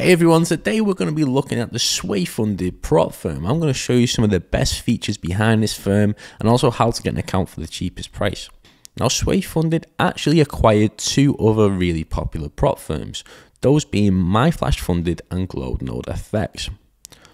Hey everyone, today we're going to be looking at the Sway Funded prop firm. I'm going to show you some of the best features behind this firm and also how to get an account for the cheapest price. Now Sway Funded actually acquired two other really popular prop firms, those being MyFlashFunded and GlobeNodeFX.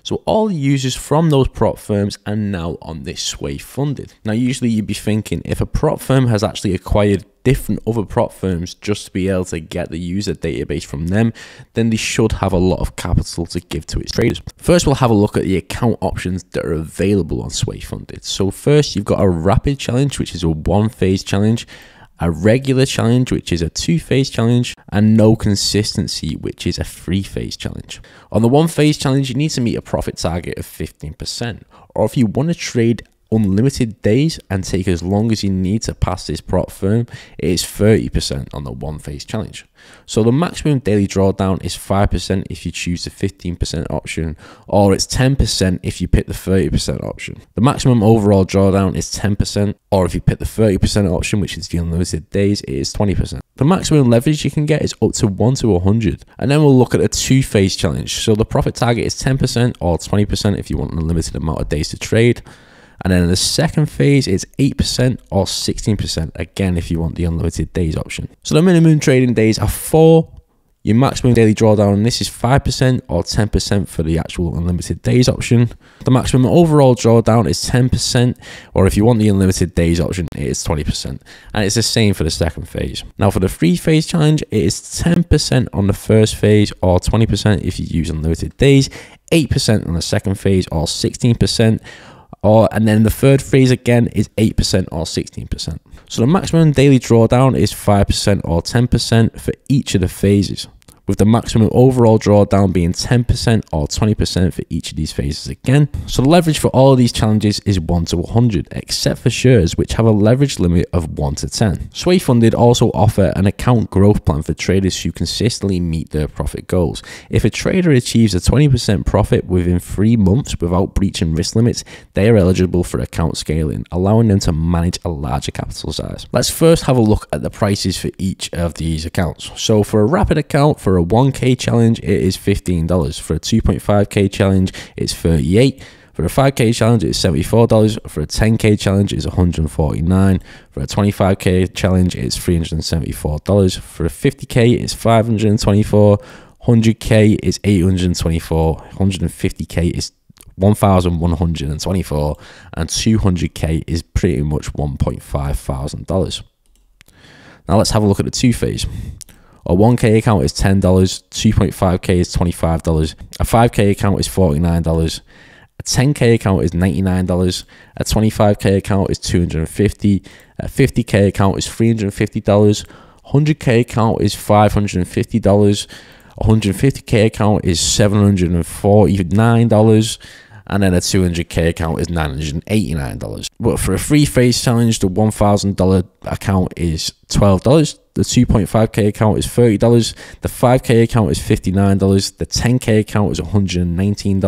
So all the users from those prop firms are now on this Sway Funded. Now usually you'd be thinking, if a prop firm has actually acquired different other prop firms just to be able to get the user database from them, then they should have a lot of capital to give to its traders. First, we'll have a look at the account options that are available on Sway Funded. So first, you've got a rapid challenge, which is a one-phase challenge, a regular challenge, which is a two-phase challenge, and no consistency, which is a three-phase challenge. On the one-phase challenge, you need to meet a profit target of 15%, or if you want to trade unlimited days and take as long as you need to pass this prop firm, it is 30% on the one-phase challenge. So the maximum daily drawdown is 5% if you choose the 15% option, or it's 10% if you pick the 30% option. The maximum overall drawdown is 10%, or if you pick the 30% option, which is the unlimited days, it is 20%. The maximum leverage you can get is up to 1 to 100. And then we'll look at a two-phase challenge. So the profit target is 10% or 20% if you want an unlimited amount of days to trade. And then in the second phase, it's 8% or 16%, again, if you want the unlimited days option. So the minimum trading days are 4, your maximum daily drawdown on this is 5% or 10% for the actual unlimited days option. The maximum overall drawdown is 10%, or if you want the unlimited days option, it is 20%. And it's the same for the second phase. Now for the three-phase challenge, it is 10% on the first phase or 20% if you use unlimited days, 8% on the second phase or 16%. And then the third phase again is 8% or 16%. So the maximum daily drawdown is 5% or 10% for each of the phases, with the maximum overall drawdown being 10% or 20% for each of these phases again. So the leverage for all of these challenges is 1 to 100, except for shares, which have a leverage limit of 1 to 10. Sway Funded also offer an account growth plan for traders who consistently meet their profit goals. If a trader achieves a 20% profit within 3 months without breaching risk limits, they are eligible for account scaling, allowing them to manage a larger capital size. Let's first have a look at the prices for each of these accounts. So for a rapid account, for a 1K challenge, it is $15. For a 2.5K challenge, it's $38. For a 5K challenge, it's $74. For a 10K challenge, it's $149. For a 25K challenge, it's $374. For a 50K, it's $524. 100K is $824. 150K is $1,124. And 200K is pretty much $1,500. Now let's have a look at the two-phase. A 1K account is $10, 2.5K is $25, a 5K account is $49, a 10K account is $99, a 25K account is $250, a 50K account is $350, 100K account is $550, 150K account is $749, and then a 200K account is $989. But for a three-phase challenge, the $1,000 account is $12, the 2.5K account is $30, the 5K account is $59, the 10K account is $119,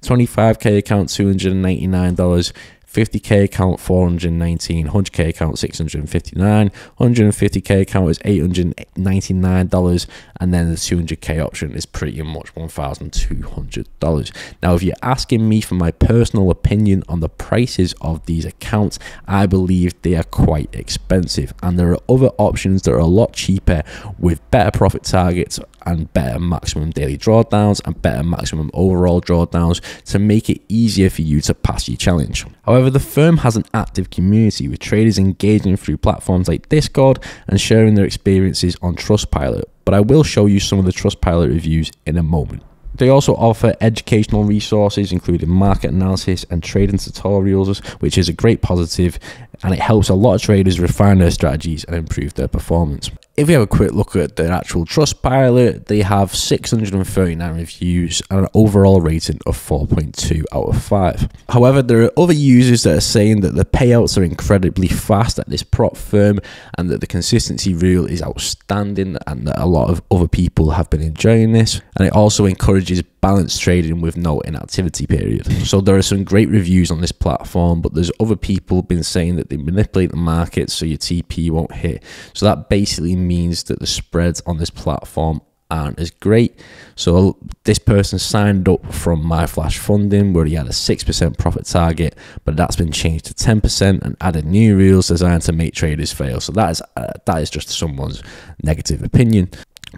25K account $299, 50K account $419, 100K account $659, 150K account is $899, and then the 200K option is pretty much $1,200. Now, if you're asking me for my personal opinion on the prices of these accounts, I believe they are quite expensive, and there are other options that are a lot cheaper with better profit targets and better maximum daily drawdowns and better maximum overall drawdowns to make it easier for you to pass your challenge. However, the firm has an active community with traders engaging through platforms like Discord and sharing their experiences on Trustpilot, but I will show you some of the Trustpilot reviews in a moment. They also offer educational resources, including market analysis and trading tutorials, which is a great positive, and it helps a lot of traders refine their strategies and improve their performance. If you have a quick look at their actual Trustpilot, they have 639 reviews and an overall rating of 4.2 out of 5. However, there are other users that are saying that the payouts are incredibly fast at this prop firm and that the consistency rule is outstanding and that a lot of other people have been enjoying this. And it also encourages balanced trading with no inactivity period. So there are some great reviews on this platform, but there's other people been saying that they manipulate the market so your TP won't hit. So that basically means that the spreads on this platform aren't as great. So this person signed up from MyFlashFunded where he had a 6% profit target, but that's been changed to 10% and added new rules designed to make traders fail. So that is just someone's negative opinion.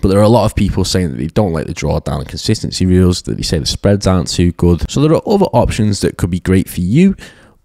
But there are a lot of people saying that they don't like the drawdown and consistency rules, that they say the spreads aren't too good. So there are other options that could be great for you,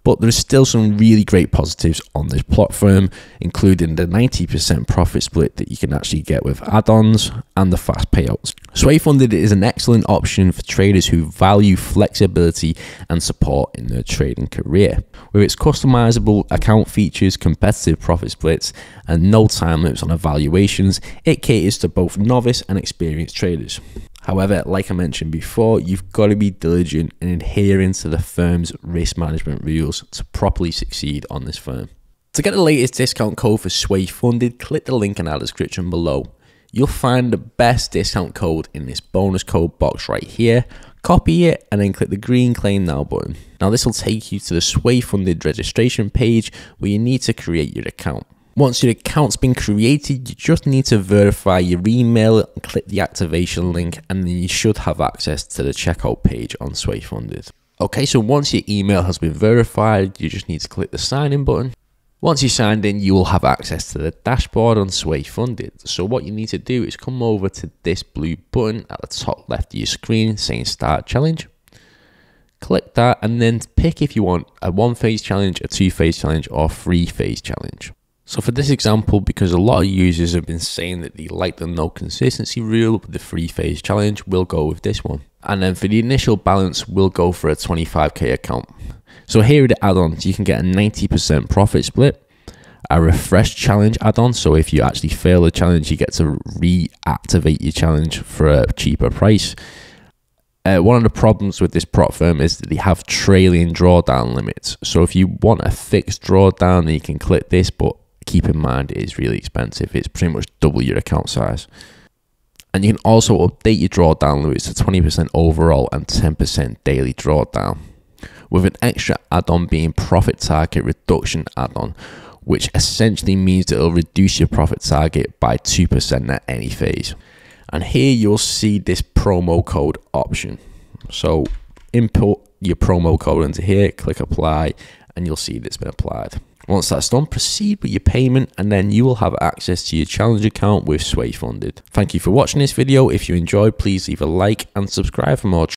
but there's still some really great positives on this platform, including the 90% profit split that you can actually get with add-ons and the fast payouts. Sway Funded is an excellent option for traders who value flexibility and support in their trading career. With its customizable account features, competitive profit splits, and no time limits on evaluations, it caters to both novice and experienced traders. However, like I mentioned before, you've got to be diligent in adhering to the firm's risk management rules to properly succeed on this firm. To get the latest discount code for Sway Funded, click the link in our description below. You'll find the best discount code in this bonus code box right here. Copy it and then click the green claim now button. Now this will take you to the Sway Funded registration page where you need to create your account. Once your account's been created, you just need to verify your email and click the activation link, and then you should have access to the checkout page on Sway Funded. Okay, so once your email has been verified, you just need to click the sign in button. Once you signed in, you will have access to the dashboard on Sway Funded. So what you need to do is come over to this blue button at the top left of your screen saying Start Challenge. Click that and then pick if you want a one-phase challenge, a two-phase challenge, or a three-phase challenge. So for this example, because a lot of users have been saying that they like the no consistency rule, the three-phase challenge, we'll go with this one. And then for the initial balance, we'll go for a 25k account. So here are the add-ons. You can get a 90% profit split, a refresh challenge add-on. So if you actually fail the challenge, you get to reactivate your challenge for a cheaper price. One of the problems with this prop firm is that they have trailing drawdown limits. So if you want a fixed drawdown, then you can click this, but keep in mind, it is really expensive. It's pretty much double your account size. And you can also update your drawdown limits to 20% overall and 10% daily drawdown, with an extra add-on being profit target reduction add-on, which essentially means that it'll reduce your profit target by 2% at any phase. And here you'll see this promo code option. So input your promo code into here, click apply, and you'll see that it's been applied. Once that's done, proceed with your payment and then you will have access to your challenge account with Sway Funded. Thank you for watching this video. If you enjoyed, please leave a like and subscribe for more.